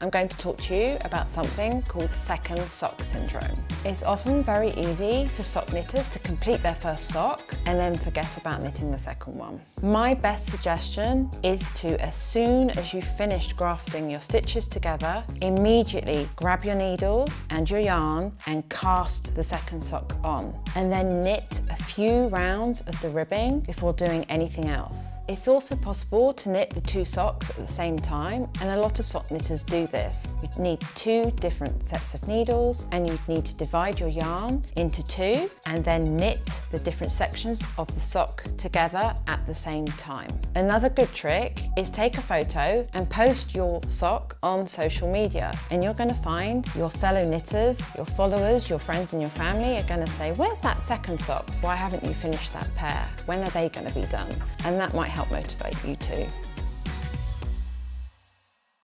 I'm going to talk to you about something called second sock syndrome. It's often very easy for sock knitters to complete their first sock and then forget about knitting the second one. My best suggestion is to, as soon as you've finished grafting your stitches together, immediately grab your needles and your yarn and cast the second sock on, and then knit a few rounds of the ribbing before doing anything else. It's also possible to knit the two socks at the same time, and a lot of sock knitters do this. You'd need two different sets of needles, and you'd need to divide your yarn into two and then knit the different sections of the sock together at the same time. Another good trick is take a photo and post your sock on social media, and you're going to find your fellow knitters, your followers, your friends and your family are going to say, "Where's that second sock? Why haven't you finished that pair? When are they going to be done?" And that might help motivate you too.